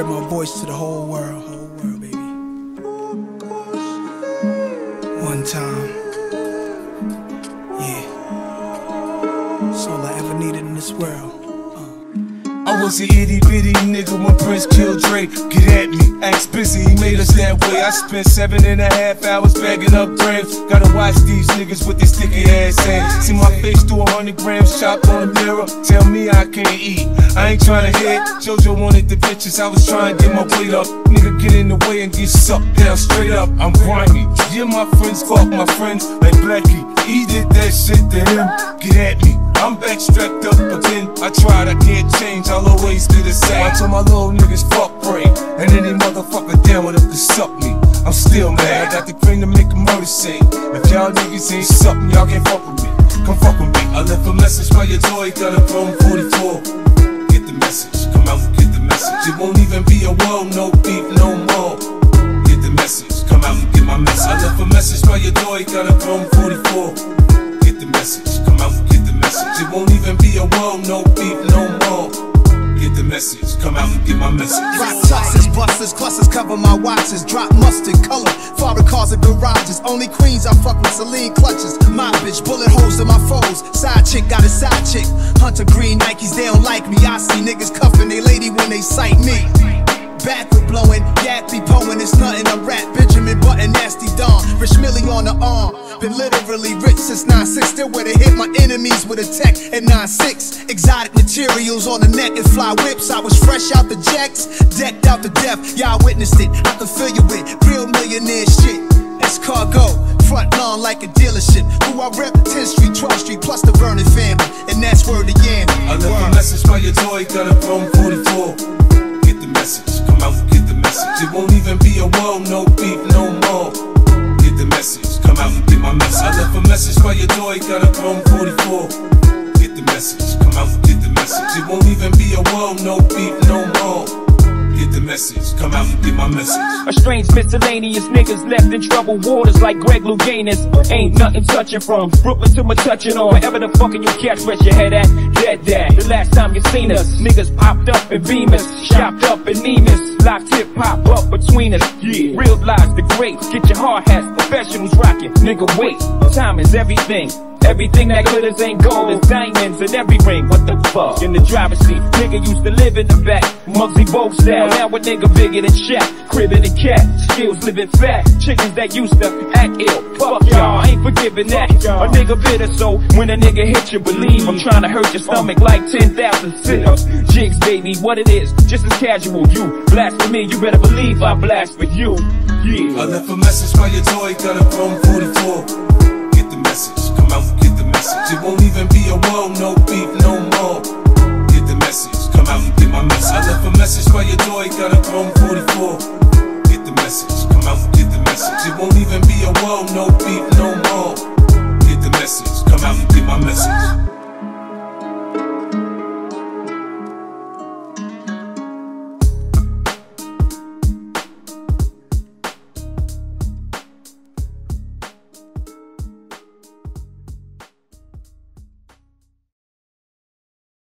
spread my voice to the whole world, baby. One time, yeah, that's all I ever needed in this world. I was an itty bitty nigga when Prince killed Dre. Get at me, acts busy, he made us that way. I spent 7.5 hours bagging up grams. Gotta watch these niggas with their sticky ass hands. See my face through 100 grams, chopped on a mirror. Tell me I can't eat, I ain't tryna hit. JoJo wanted the bitches, I was trying to get my weight up. Nigga get in the way and get sucked down straight up. I'm grimy, yeah my friends, fuck my friends. Like Blackie, he did that shit to him. Get at me, I'm back strapped up again. I tried, I can't change, I'll always be the same. I told my little niggas fuck brain, and any motherfucker down with them to suck me. I'm still mad, got the cream to make a murder scene. If y'all niggas ain't something, y'all can't fuck with me. Come fuck with me. I left a message by your toy, got a phone 44. Get the message, come out and get the message. It won't even be a wall, no beef, no more. Get the message, come out and get my message. I left a message by your toy, got a phone 44. Get the message, come out and get the message. It won't even be a wall, no beef, no more. Get the message, come out and get my message. Rock tuxes, busters, clusters, cover my watches. Drop mustard, color, foreign cars and garages. Only queens I fuck with, Celine clutches. My bitch, bullet holes in my foes. Side chick, got a side chick. Hunter green Nikes, they don't like me. I see niggas cuffing they lady when they sight me. Backward blowing, yappy poeing, it's nothing I rap. Benjamin Button, nasty Don, Rich Millie on the arm. Been literally rich since 9-6, still would've hit my enemies with a tech at 9-6. Exotic materials on the neck and fly whips. I was fresh out the jacks, decked out to death. Y'all witnessed it, I can feel you with real millionaire shit. That's cargo, front lawn like a dealership. Who I rep, 10th Street, 12th Street, plus the Vernon family. And that's word again. I left a message by your toy, got a phone 44. Get the message, come out and get the message. It won't even be a wall, no beef, no more. Get the message, come out and get my message. I left a message by your door, you got a phone 44. Get the message, come out and get the message. It won't even be a wall, no beef, no more. Get the message, come out and get my message. A strange miscellaneous niggas left in trouble waters like Greg Louganis. Ain't nothing touching from Brooklyn to my touching on. Wherever the fuckin' you catch, rest your head at. Dead dad, the last time you seen us, niggas popped up in Beamers, shopped up in Nemus. Locked hip hop up between us, yeah. Realize the greats, get your hard hats, professionals rockin'. Nigga wait, time is everything. Everything that glitters ain't gold, it's diamonds in every ring. What the fuck? In the driver's seat, nigga used to live in the back, Muggsy Bogues style. Now a nigga bigger than Shaq, crib in the cat, skills living fat. Chickens that used to act ill, fuck y'all, ain't forgiving that. A nigga bitter, so when a nigga hit you, believe I'm trying to hurt your stomach like 10,000 sit-ups. Jigs, baby, what it is, just as casual. You blast for me, you better believe I blast for you. Yeah. I left a message by your toy, got a phone 44. Get the message, come out and get the message. It won't even be a wall, no beef, no more. Get the message, come out and get my message. I left a message by your door, you got a phone 44. Get the message, come out and get the message. It won't even be a wall, no beef, no more. Get the message, come out and get my message.